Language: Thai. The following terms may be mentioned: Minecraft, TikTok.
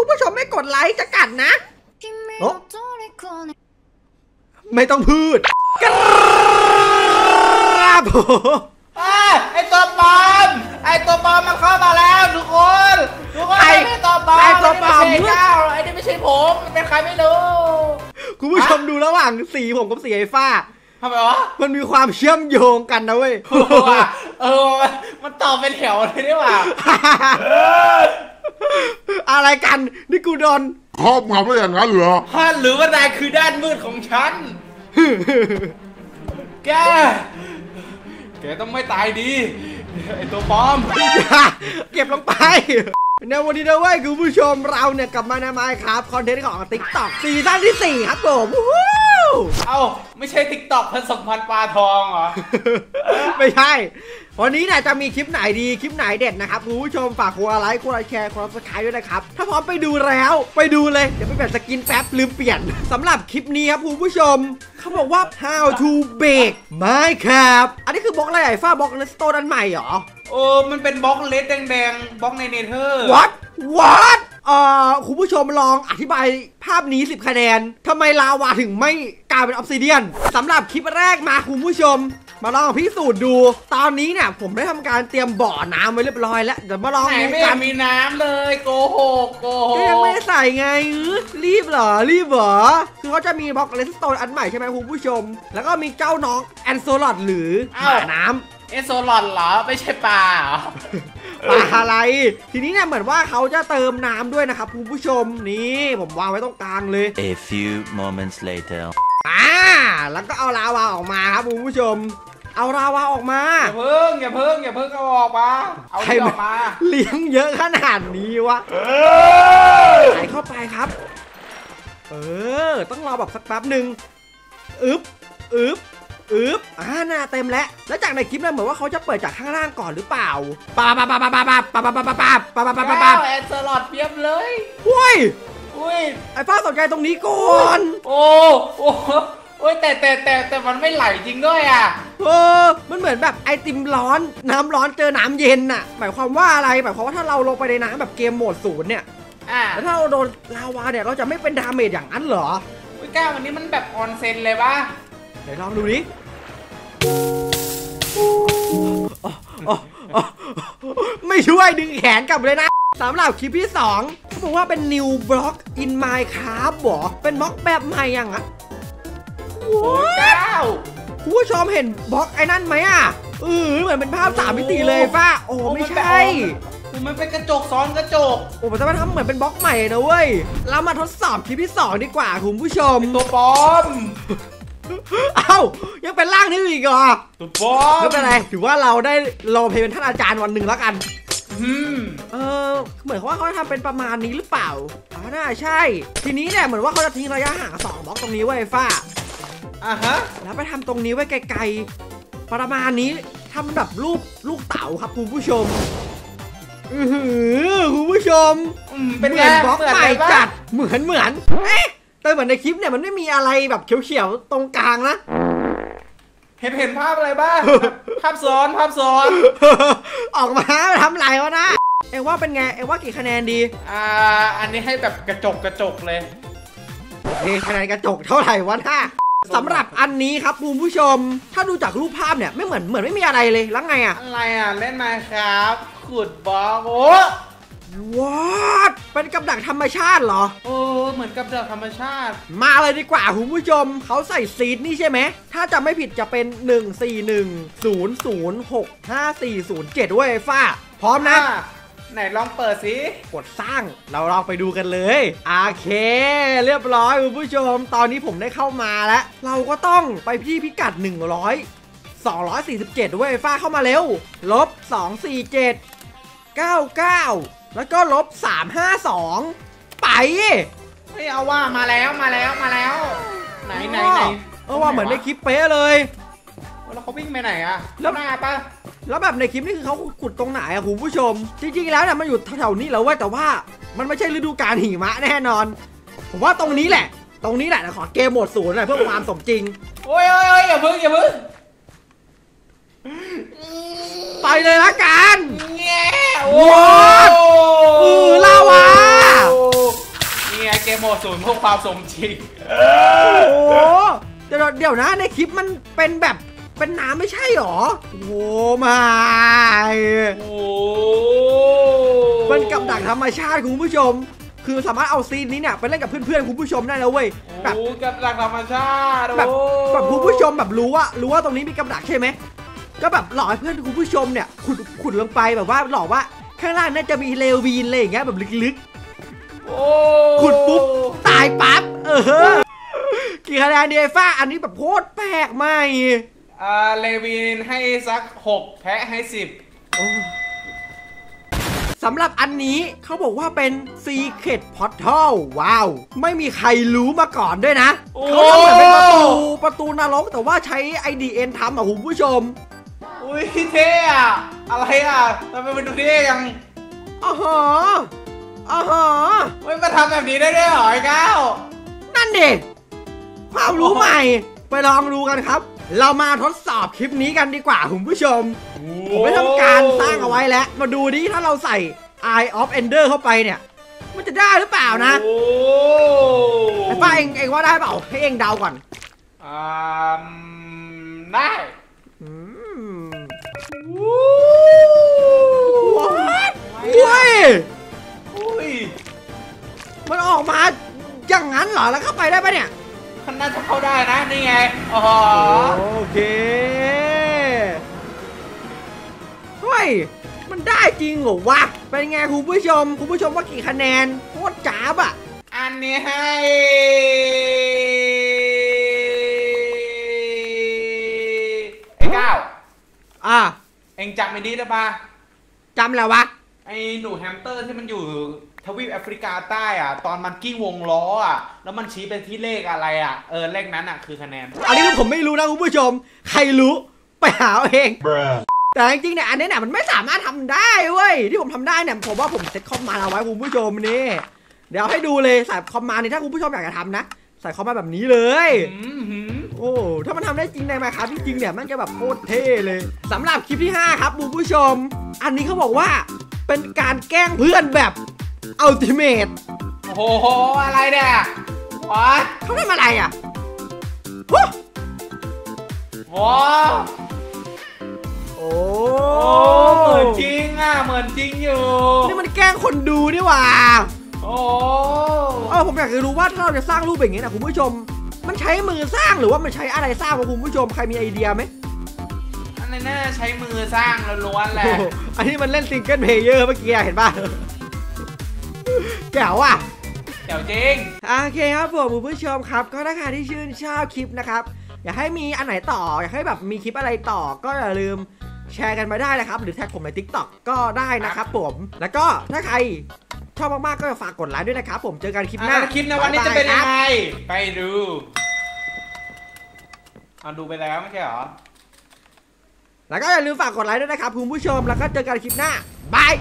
คุณผู้ชมไม่กดไลค์จะกัดนะไม่ต้องพืชครับไอตัวปลอมมันเข้ามาแล้วทุกคนไอตัวปลอมไม่ใช่เจ้าไอนี่ไม่ใช่ผมเป็นใครไม่รู้คุณผู้ชมดูระหว่างสีผมกับสีไอ้ฟ้าทำไมวะมันมีความเชื่อมโยงกันนะเว้ยมันตอบเป็นแถวเลยนี่หว่าอะไรกันนี่กูโดนครอบงำได้อย่างนั้นเหรอฮะหรือว่านายคือด้านมืดของฉันแกต้องไม่ตายดีไอตัวปลอมเก็บลงไปในวันนี้นะเว้ยคุณผู้ชมเราเนี่ยกลับมาใน Minecraft คอนเทนต์ของ TikTok ซีซั่นที่ 4ครับผมเอ้าไม่ใช่ TikTok ผสมพันธุ์ปลาทองเหรอไม่ใช่วันนี้เนี่ยจะมีคลิปไหนดีคลิปไหนเด็ดนะครับคุณผู้ชมฝากกดไลค์กดแชร์กด Subscribe ด้วยนะครับถ้าพร้อมไปดูแล้วไปดูเลยเดี๋ยวไปเปลี่ยนสกินแป๊บลืมเปลี่ยนสำหรับคลิปนี้ครับคุณผู้ชมเขาบอกว่า how to bake Minecraft อันนี้คือบล็อกอะไรฟ้าบล็อกเลสโตนใหม่เหรอโอ้มันเป็นบล็อกเลสแดงๆบล็อกในเนเธอร์ what คุณผู้ชมลองอธิบายภาพนี้10คะแนนทำไมลาวาถึงไม่กลายเป็นออฟซิเดียนสำหรับคลิปแรกมาคุณผู้ชมมาลองพิสูจน์ดูตอนนี้เนี่ยผมได้ทำการเตรียมบ่อน้ำไว้เรียบร้อยแล้วเดี๋ยวมาลองดูกันมีน้ำเลยโกหกก็ยังไม่ใส่ไงรีบเหรอคือเขาจะมีบล็อกเลสโตนอันใหม่ใช่ไหมคุณผู้ชมแล้วก็มีเจ้าน้องแอนโซลอดหรือบ่อน้ำเอโซลอนเหรอไม่ใช่ปลาเหรอปลาอะไรทีนี้เนี่ยเหมือนว่าเขาจะเติมน้ำด้วยนะครับคุณผู้ชมนี่ผมวางไว้ตรงกลางเลย A few moments later แล้วก็เอาลาวาออกมาครับคุณผู้ชมเอาลาวาออกมาอย่าเพิ่งเอาออกมาเอาออกมาเลี้ยงเยอะขนาดนี้วะใส่เข้าไปครับต้องรอแบบสักแป๊บหนึ่งหน้าเต็มแล้วแล้วจากในคลิปเนี่ยเหมือนว่าเขาจะเปิดจากข้างล่างก่อนหรือเปล่าป้าแอนเซอร์ลอดเปียบเลยอุ้ยไอ้ฟ้าสนใจตรงนี้ก่อนโอ้ยแต่มันไม่ไหลจริงด้วยอ่ะมันเหมือนแบบไอติมร้อนน้ำร้อนเจอน้ำเย็นน่ะหมายความว่าอะไรหมายความว่าถ้าเราลงไปในน้ำแบบเกมโหมดศูนย์เนี่ยแล้วถ้าเราโดนลาวาเนี่ยเราจะไม่เป็นดาเมจอย่างนั้นเหรอแก้ววันนี้มันแบบออนเซนเลยปะไหนลองดูดิไม่ช่วยดึงแขนกลับเลยนะสำหรับคลิปที่2เขาบอกว่าเป็น new block in Minecraft หรอเป็นบล็อกแบบใหม่ยังอ่ะว้าวคุณผู้ชมเห็นบล็อกไอ้นั่นไหมอ่ะเหมือนเป็นภาพ3มิติเลยป่ะโอ้ไม่ใช่มันเป็นกระจกซ้อนกระจกมันจะมาทำเหมือนเป็นบล็อกใหม่นะเว้ยเรามาทดสอบคลิปที่2ดีกว่าคุณผู้ชมตัวปลอมเอ้ายังเป็นร่างนี้อีกเหรอตุ๊บไม่เป็นไรถือว่าเราได้รอเพลงเป็นท่านอาจารย์วันหนึ่งแล้วกันเหมือนว่าเขาทำเป็นประมาณนี้หรือเปล่าน่าใช่ทีนี้เนี่ยเหมือนว่าเขาจะทิ้งระยะห่าง2บล็อกตรงนี้ไว้ฟ้าแล้วไปทำตรงนี้ไว้ไกลๆประมาณนี้ทำแบบรูปลูกเต๋าครับคุณผู้ชมคุณผู้ชมเป็นบล็อกใหม่จัดเหมือนแต่เหมือนในคลิปเนี่ยมันไม่มีอะไรแบบเขียวๆตรงกลางนะเห็นภาพอะไรบ้างภาพซ้อนออกมาทำไรวะนะเอ็งว่าเป็นไงเอ็งว่ากี่คะแนนดีอันนี้ให้แบบกระจกเลยนี่คะแนนกระจกเท่าไหร่วะนะสำหรับอันนี้ครับคุณผู้ชมถ้าดูจากรูปภาพเนี่ยไม่เหมือนไม่มีอะไรเลยแล้วไงอะอะไรอะเล่นมาครับขุดบล็อกโอ้ว้าวเป็นกับดักธรรมชาติเหรอเหมือนกับดักธรรมชาติมาเลยดีกว่าคุณผู้ชมเขาใส่ซีดนี่ใช่ไหมถ้าจะไม่ผิดจะเป็น14100654074ด้วยฟ้าพร้อมนะไหนลองเปิดสิกดสร้างเราลองไปดูกันเลยโอเคเรียบร้อยคุณผู้ชมตอนนี้ผมได้เข้ามาแล้วเราก็ต้องไปที่พิกัด100 247ด้วยฟ้าเข้ามาเร็วลบ247 99แล้วก็ลบ352ไปไม่เอาว่ามาแล้วไหนว่าเหมือนในคลิปเป๊ะเลยแล้วเขาวิ่งไปไหนอะแล้วหน้าปะแล้วแบบในคลิปนี่คือเขาขุดตรงไหนอะคุณผู้ชมจริงๆแล้วเนี่ยมันอยู่แถวๆนี้แล้วว่าแต่ว่ามันไม่ใช่ฤดูกาลหิมะแน่นอนผมว่าตรงนี้แหละขอเกมโหมดศูนย์หน่อยเพื่อความสมจริงโอ้ยอย่าพึ่งไปเลยละกันแง่โอ้ลาวา โหมดศูนย์เพื่อความสมจริงโอ้โหเดี๋ยวนะในคลิปมันเป็นแบบเป็นน้ำไม่ใช่หรอโอ้โหมาโอ้เป็นกับดักธรรมชาติคุณผู้ชมคือสามารถเอาซีนนี้เนี่ยไปเล่นกับเพื่อนๆคุณผู้ชมได้แล้วเว้ยแบบกับดักธรรมชาติแบบคุณผู้ชมแบบรู้ว่าตรงนี้มีกับดักใช่ไหมก็แบบหลอกให้เพื่อนคุณผู้ชมเนี่ยขุดลงไปแบบว่าหลอกว่าข้างล่างน่าจะมีเลวีนอะไรอย่างเงี้ยแบบลึกๆขุดปุ๊บตายปั๊บเออกี่คะแนนดีฟ้าอันนี้แบบโคตรแปลกใหม่เลวีนให้สัก6แพ้ให้10สำหรับอันนี้เขาบอกว่าเป็น Secret Portal ว้าวไม่มีใครรู้มาก่อนด้วยนะเขาทำเหมือนเป็นประตูนรกแต่ว่าใช้ IDN ทำอ่ะคุณผู้ชมอุ้ยเท่อะอะไรอะทำไมมันดูเท่ยังอ๋อฮะอ๋อฮะไม่มาทำแบบนี้ได้ด้วยหรอไอ้ก้าวนั่นดิความรู้ใหม่ไปลองดูกันครับเรามาทดสอบคลิปนี้กันดีกว่าคุณผู้ชมผมได้ทำการสร้างเอาไว้แล้วมาดูดิถ้าเราใส่ Eye of Ender เข้าไปเนี่ยมันจะได้หรือเปล่านะไอ้ป้าเองว่าได้เปล่าให้เองเดาก่อนได้ว้ายมันออกมาอย่างนั้นเหรอแล้วเข้าไปได้ปะเนี่ยน่าจะเข้าได้นะนี่ไงโอ้โหโอเคเฮ้ยมันได้จริงเหรอวะเป็นไงคุณผู้ชมว่ากี่คะแนนโคตรจ๋าบะอันนี้ให้ไอ้ก้าวเอ็งจำไม่ดีหรือเปล่าจำแล้ววะไอ้หนูแฮมสเตอร์ที่มันอยู่ทวีปแอฟริกาใต้อ่ะตอนมันกิ้งวงล้ออ่ะแล้วมันชี้เป็นที่เลขอะไรอ่ะเลขนั้นอ่ะคือคะแนนอันนี้ผมไม่รู้นะคุณผู้ชมใครรู้ไปหาเอง แต่จริงๆเนี่ยอันนี้เนี่ยมันไม่สามารถทำได้เว้ยที่ผมทำได้เนี่ยผมว่าผมเซตคอมมาเอาไว้คุณผู้ชมนี่เดี๋ยวให้ดูเลยใส่คอมมานี่ถ้าคุณผู้ชมอยากจะทำนะใส่คอมมาแบบนี้เลยโอ้ถ้ามันทำได้จริงในMinecraftจริงๆเนี่ยมันจะแบบโคตรเท่เลยสำหรับคลิปที่5ครับคุณผู้ชมอันนี้เขาบอกว่าเป็นการแกล้งเพื่อนแบบอัลติเมทโอ้โหอะไรเนี่ยว้าเขาทำอะไรอ่ะว้าวโอ้เหมือนจริงอ่ะเหมือนจริงอยู่นี่มันแกล้งคนดูนี่หว่าโอ้ผมอยากจะรู้ว่าถ้าเราจะสร้างรูปอย่างนี้นะคุณผู้ชมมันใช้มือสร้างหรือว่ามันใช้อะไรสร้างวะคุณผู้ชมใครมีไอเดียไหมอันนี้น่าใช้มือสร้างล้วนๆแหละอันนี้มันเล่นซิงเกิลเพลเยอร์เมื่อกี้เห็นป่ะแก้วอ่ะแก้วจริงโอเคครับผมคุณผู้ชมครับก็ถ้าใครที่ชื่นชอบคลิปนะครับอยากให้มีอันไหนต่ออยากให้แบบมีคลิปอะไรต่อก็อย่าลืมแชร์กันมาได้นะครับหรือแท็กผมใน TikTok ก็ได้นะครับผมแล้วก็ถ้าใครชอบมากๆก็ฝากกดไลค์ด้วยนะครับผมเจอกันคลิปหน้าคลิปในวันนี้จะเป็นยังไงไปดูดูไปแล้วไม่ใช่หรอแล้วก็อย่าลืมฝากกดไลค์ด้วยนะครับคุณผู้ชมแล้วก็เจอกันคลิปหน้าบาย